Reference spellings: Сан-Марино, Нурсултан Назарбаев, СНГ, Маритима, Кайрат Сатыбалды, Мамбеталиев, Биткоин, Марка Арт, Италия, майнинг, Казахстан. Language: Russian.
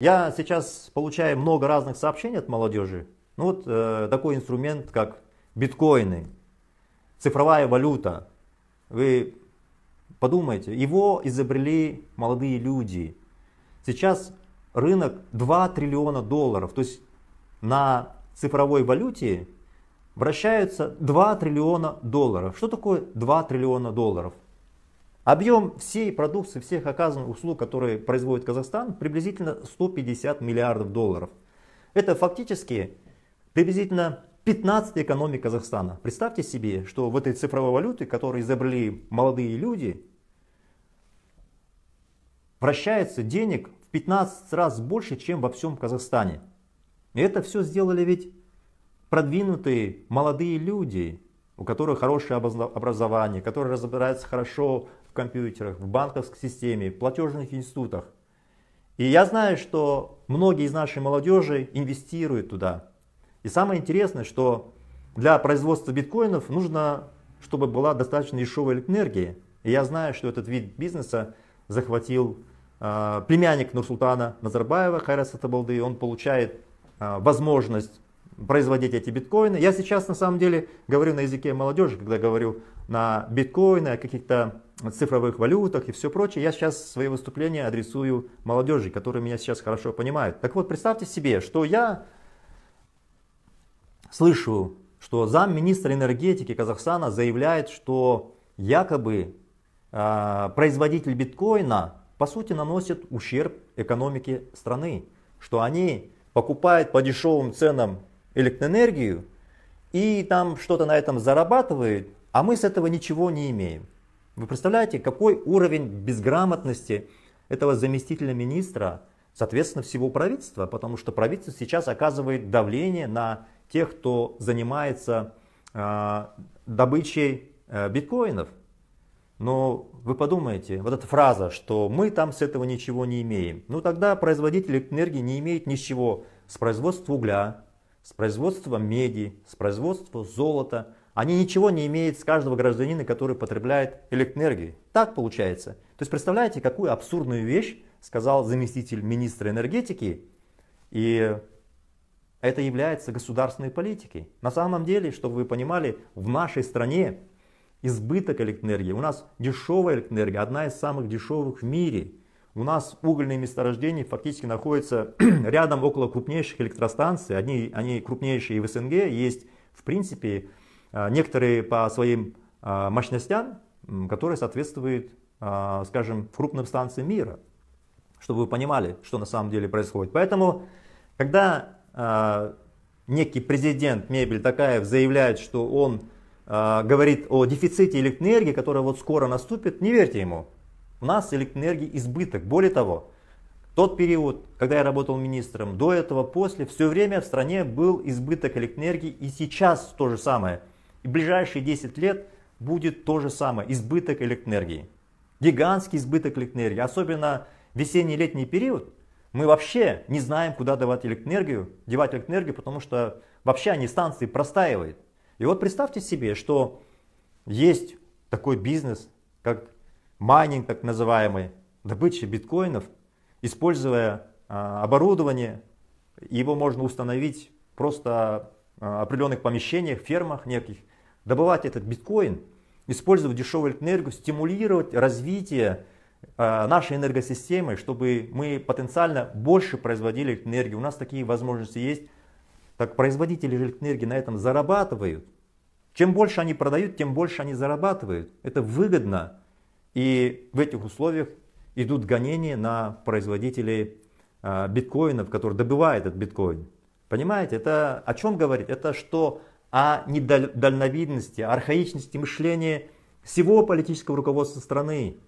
Я сейчас получаю много разных сообщений от молодежи. Ну вот такой инструмент, как биткоины, цифровая валюта. Вы подумайте, его изобрели молодые люди. Сейчас рынок 2 триллиона долларов. То есть на цифровой валюте вращаются 2 триллиона долларов. Что такое 2 триллиона долларов? Объем всей продукции, всех оказанных услуг, которые производит Казахстан, приблизительно 150 миллиардов долларов. Это фактически приблизительно 15 экономик Казахстана. Представьте себе, что в этой цифровой валюте, которую изобрели молодые люди, вращается денег в 15 раз больше, чем во всем Казахстане. И это все сделали ведь продвинутые молодые люди, у которых хорошее образование, которые разбираются хорошо в компьютерах, в банковской системе, в платежных институтах. И я знаю, что многие из нашей молодежи инвестируют туда. И самое интересное, что для производства биткоинов нужно, чтобы была достаточно дешевая энергия. И я знаю, что этот вид бизнеса захватил племянник Нурсултана Назарбаева, Кайрат Сатыбалды. Он получает возможность производить эти биткоины. Я сейчас на самом деле говорю на языке молодежи, когда говорю на биткоины, о каких-то цифровых валютах и все прочее. Я сейчас свои выступления адресую молодежи, которые меня сейчас хорошо понимают. Так вот, представьте себе, что я слышу, что замминистра энергетики Казахстана заявляет, что якобы производитель биткоина по сути наносит ущерб экономике страны, что они покупают по дешевым ценам электроэнергию и там что-то на этом зарабатывает, а мы с этого ничего не имеем. Вы представляете, какой уровень безграмотности этого заместителя министра, соответственно, всего правительства, потому что правительство сейчас оказывает давление на тех, кто занимается добычей биткоинов. Но вы подумайте, вот эта фраза, что мы там с этого ничего не имеем. Ну тогда производитель энергии не имеет ничего с производства угля, с производства меди, с производства золота. Они ничего не имеют с каждого гражданина, который потребляет электроэнергию. Так получается. То есть представляете, какую абсурдную вещь сказал заместитель министра энергетики. И это является государственной политикой. На самом деле, чтобы вы понимали, в нашей стране избыток электроэнергии. У нас дешевая электроэнергия, одна из самых дешевых в мире. У нас угольные месторождения фактически находятся рядом около крупнейших электростанций. Они крупнейшие и в СНГ. Есть, в принципе, некоторые по своим мощностям, которые соответствуют, скажем, крупным станциям мира. Чтобы вы понимали, что на самом деле происходит. Поэтому, когда некий президент Мамбеталиев заявляет, что он говорит о дефиците электроэнергии, которая вот скоро наступит, не верьте ему. У нас электроэнергии избыток. Более того, тот период, когда я работал министром, до этого, после, все время в стране был избыток электроэнергии, и сейчас то же самое. И в ближайшие 10 лет будет то же самое, избыток электроэнергии. Гигантский избыток электроэнергии, особенно весенний-летний период. Мы вообще не знаем, куда девать электроэнергию, потому что вообще они станции простаивают. И вот представьте себе, что есть такой бизнес, как майнинг, так называемый, добыча биткоинов, используя оборудование. Его можно установить просто в определенных помещениях, фермах неких, добывать этот биткоин, использовать дешевую электроэнергию, стимулировать развитие нашей энергосистемы, чтобы мы потенциально больше производили электроэнергию. У нас такие возможности есть. Так производители электроэнергии на этом зарабатывают. Чем больше они продают, тем больше они зарабатывают. Это выгодно. И в этих условиях идут гонения на производителей биткоинов, которые добывают этот биткоин. Понимаете, это о чем говорит? Это что о недальновидности, архаичности мышления всего политического руководства страны.